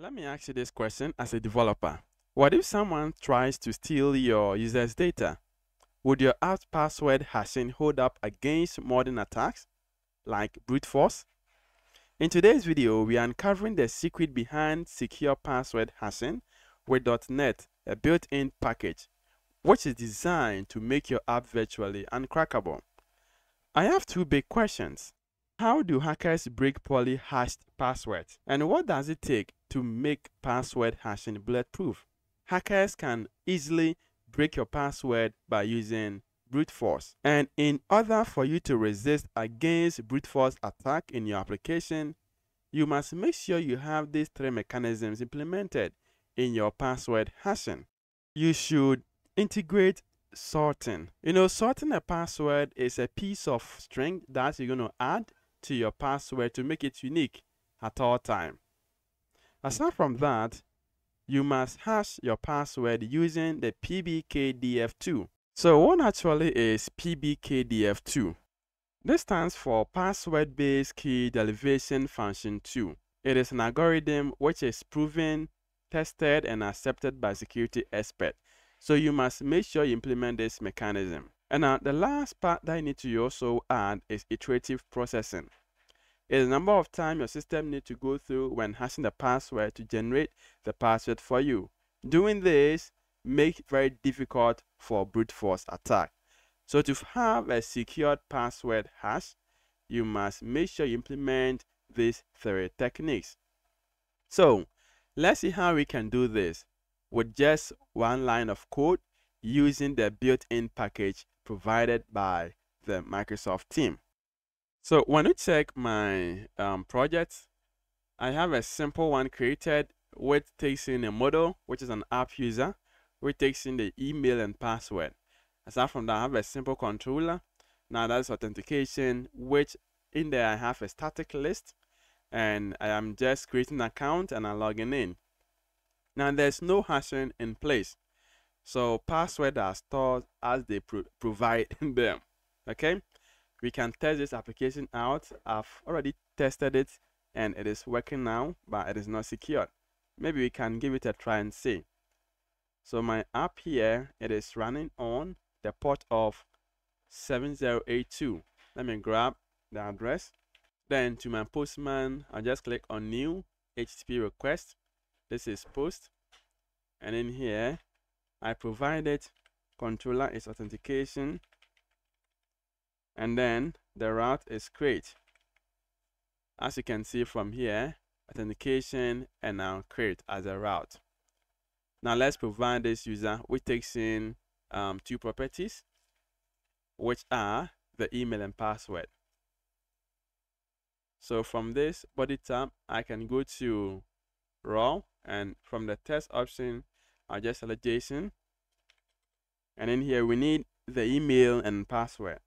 Let me ask you this question as a developer. What if someone tries to steal your user's data? Would your apt password hashing hold up against modern attacks like brute force? In today's video, we are uncovering the secret behind secure password hashing with .NET, a built-in package, which is designed to make your app virtually uncrackable. I have two big questions. How do hackers break poorly hashed passwords? And what does it take to make password hashing bulletproof? Hackers can easily break your password by using brute force. And in order for you to resist against brute force attack in your application, you must make sure you have these three mechanisms implemented in your password hashing. You should integrate sorting. You know, sorting a password is a piece of string that you're going to add to your password to make it unique at all times. Aside from that, you must hash your password using the PBKDF2. So what actually is PBKDF2? This stands for Password-Based Key Derivation Function 2. It is an algorithm which is proven, tested, and accepted by security experts. So you must make sure you implement this mechanism. And now the last part that you need to also add is iterative processing. It is the number of times your system needs to go through when hashing the password to generate the password for you. Doing this make it very difficult for brute force attack. So to have a secured password hash, you must make sure you implement these three techniques. So let's see how we can do this with just one line of code using the built-in package provided by the Microsoft team. So when you check my project, I have a simple one created which takes in a model, which is an app user, which takes in the email and password. Aside from that, I have a simple controller. Now that's authentication, which in there I have a static list, and I am just creating an account and I'm logging in. Now there's no hashing in place. So passwords are stored as they provide them, okay? We can test this application out. I've already tested it and it is working now, but it is not secured. Maybe we can give it a try and see. So my app here, it is running on the port of 7082. Let me grab the address. Then to my Postman, I'll just click on new HTTP request. This is post. And in here, I provided controller is authentication. And then the route is create. As you can see from here, authentication and now create as a route. Now let's provide this user, which takes in two properties, which are the email and password. So from this body tab, I can go to raw, and from the test option, I'll just select JSON. And in here, we need the email and password.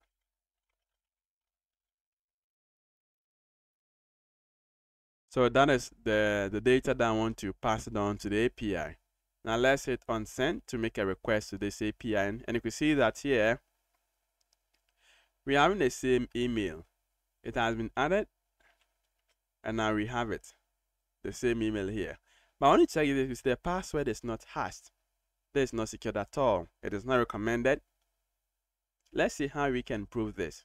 So that is the data that I want to pass down to the API. Now let's hit on send to make a request to this API, and you can see that here we are having the same email. It has been added, and now we have it, the same email here. But I want to check this because the password is not hashed. This is not secured at all. It is not recommended. Let's see how we can prove this.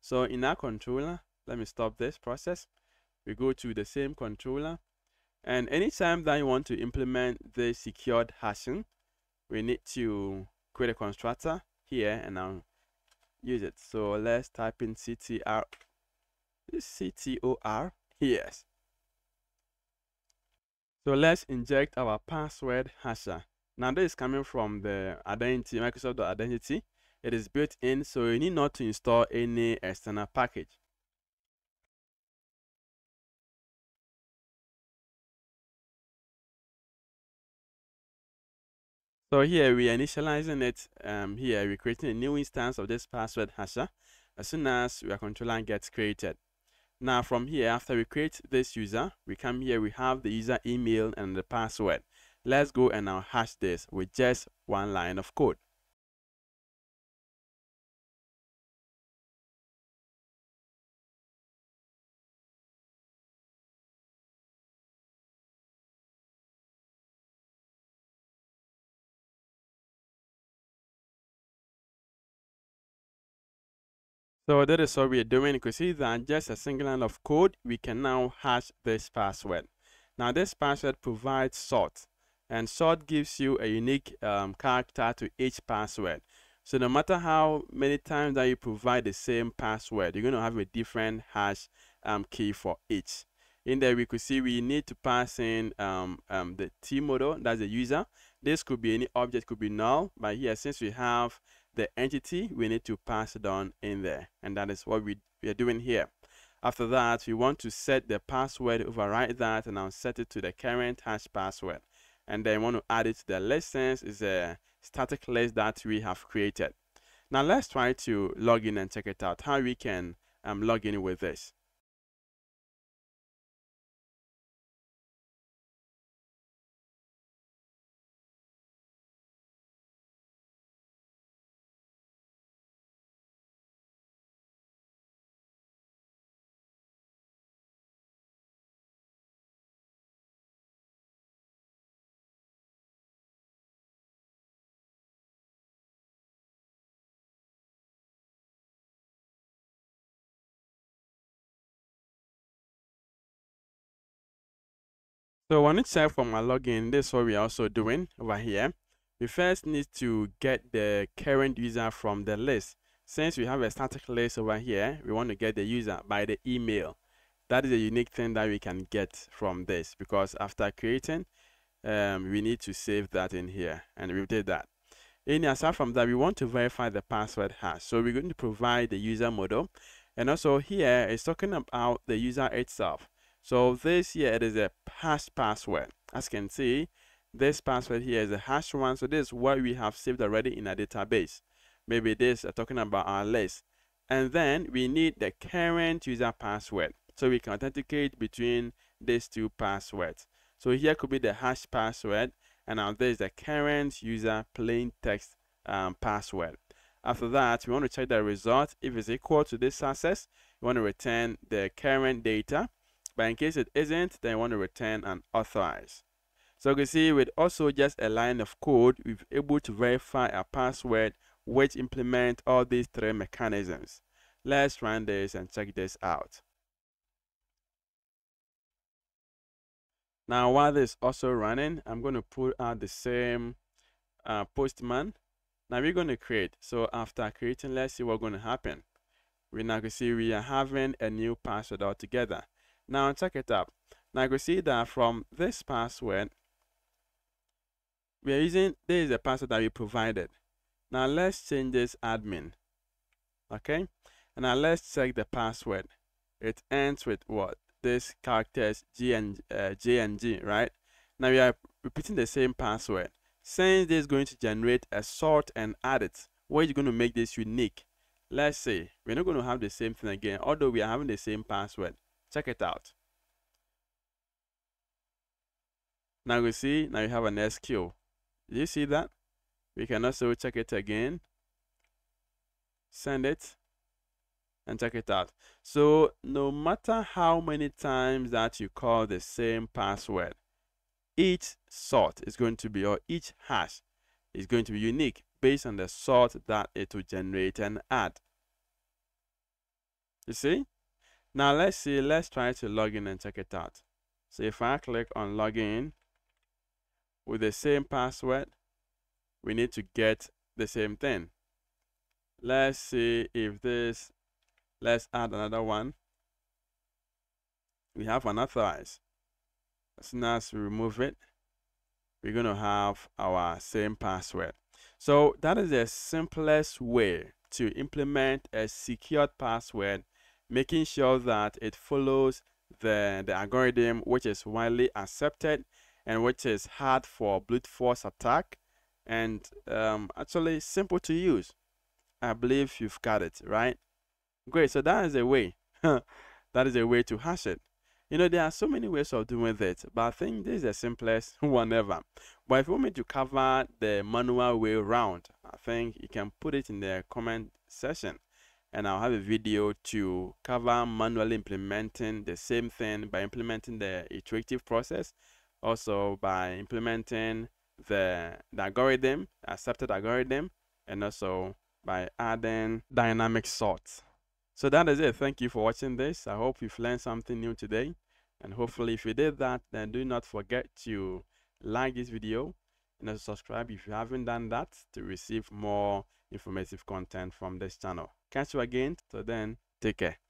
So in our controller, let me stop this process. We go to the same controller. And anytime that you want to implement the secured hashing, we need to create a constructor here and I'll use it. So let's type in CTOR, yes. So let's inject our password hasher. Now this is coming from the identity, Microsoft.Identity. It is built in, so you need not to install any external package. So here we are initializing it. Here we're creating a new instance of this password hasher as soon as our controller gets created. Now from here, after we create this user, we come here, we have the user email and the password. Let's go and now hash this with just one line of code. So that is what we are doing. You can see that just a single line of code, we can now hash this password. Now this password provides sort, and sort gives you a unique character to each password. So no matter how many times that you provide the same password, you're going to have a different hash key for each. In there, we could see we need to pass in the T model, that's the user. This could be any object, could be null, but here since we have the entity, we need to pass it on in there, and that is what we are doing here. After that, we want to set the password, override that, and I'll set it to the current hash password, and then we want to add it to the list since it's a static list that we have created. Now let's try to log in and check it out how we can log in with this. So when it's set for my login, this is what we're also doing over here. We first need to get the current user from the list. Since we have a static list over here, we want to get the user by the email. That is a unique thing that we can get from this, because after creating, we need to save that in here, and we did that. And aside from that, we want to verify the password hash. So we're going to provide the user model, and also here it's talking about the user itself. So this here, it is a hash password. As you can see, this password here is a hash one. So this is what we have saved already in our database. Maybe this is talking about our list. And then we need the current user password, so we can authenticate between these two passwords. So here could be the hash password, and now there's the current user plain text password. After that, we want to check the result. If it's equal to this success, we want to return the current data. But in case it isn't, then you want to return an authorize. So you can see with also just a line of code, we're able to verify a password which implement all these three mechanisms. Let's run this and check this out. Now while this is also running, I'm going to pull out the same Postman. Now we're going to create. So after creating, let's see what's going to happen. We now can see we are having a new password altogether. Now check it out. Now you can see that from this password, we are using this is the password that we provided. Now let's change this admin. Okay, and now let's check the password. It ends with what? This characters G and G, right? Now we are repeating the same password. Since this is going to generate a sort and add it, what is going to make this unique? Let's say we're not going to have the same thing again, although we are having the same password. Check it out. Now you see, now you have an SQL. Do you see that? We can also check it again, send it, and check it out. So no matter how many times that you call the same password, each sort is going to be, or each hash is going to be unique based on the sort that it will generate and add. You see? Now let's see, let's try to log in and check it out. So if I click on login with the same password, we need to get the same thing. Let's see if this, let's add another one. We have unauthorized. As soon as we remove it, we're going to have our same password. So that is the simplest way to implement a secured password, making sure that it follows the algorithm which is widely accepted and which is hard for brute force attack, and actually simple to use. I believe you've got it, right? Great, so that is a way. That is a way to hash it. You know, there are so many ways of doing it, but I think this is the simplest one ever. But if you want me to cover the manual way around, I think you can put it in the comment section, and I'll have a video to cover manually implementing the same thing by implementing the iterative process, also by implementing the algorithm, accepted algorithm, and also by adding dynamic sorts. So that is it. Thank you for watching this. I hope you've learned something new today. And hopefully if you did that, then do not forget to like this video and also subscribe if you haven't done that to receive more informative content from this channel. Catch you again. So then, take care.